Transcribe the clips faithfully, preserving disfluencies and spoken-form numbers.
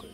പൂക്കൾ.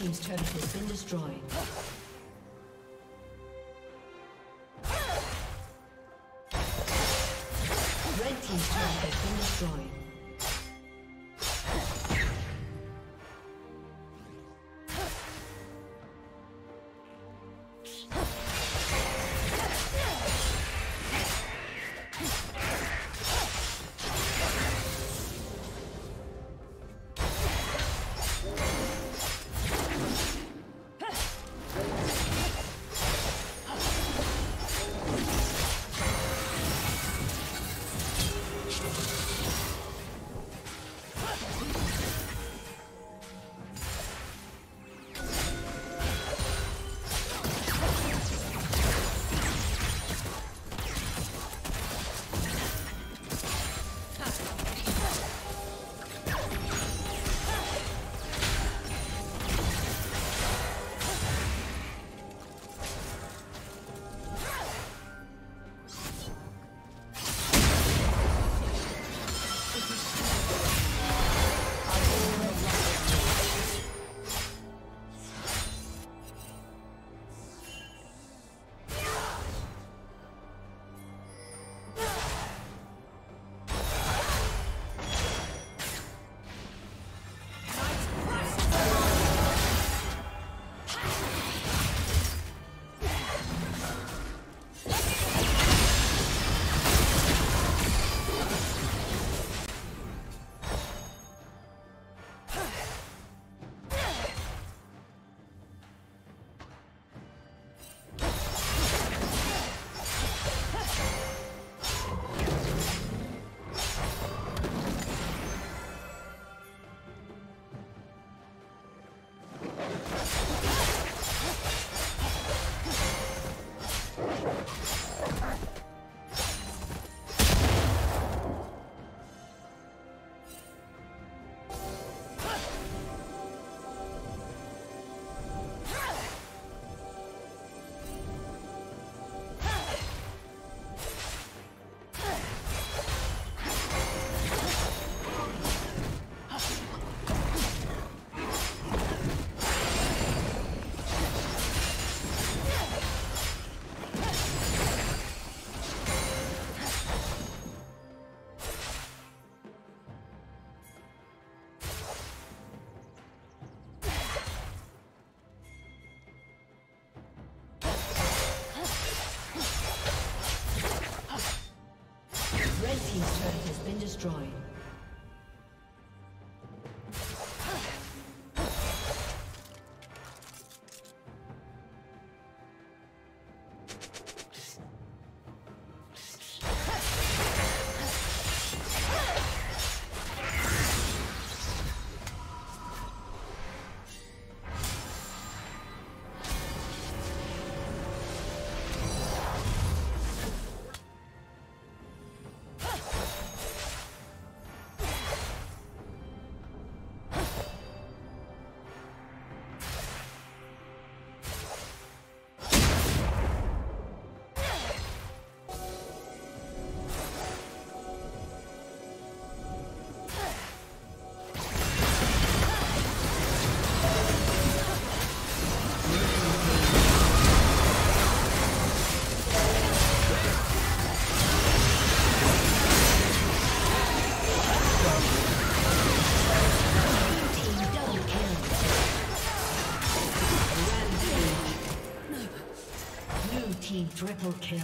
Team's turret has been destroyed. Red team's turret has been destroyed. destroyed. Triple kill.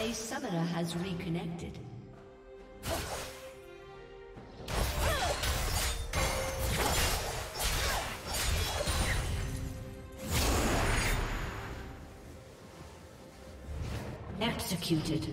A summoner has reconnected. Executed.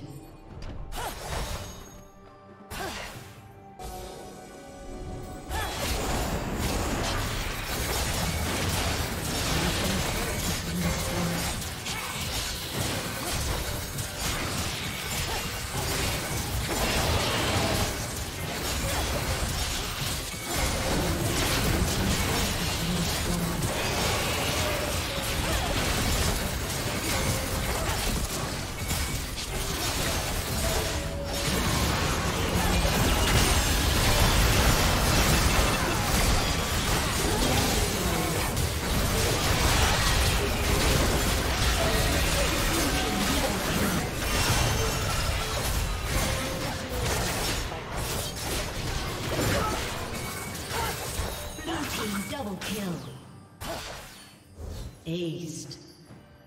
Aced.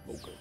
Okay.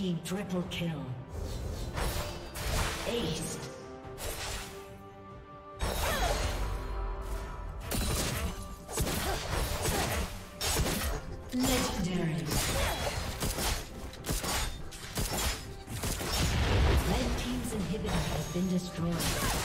team triple kill. Ace. Destroyed.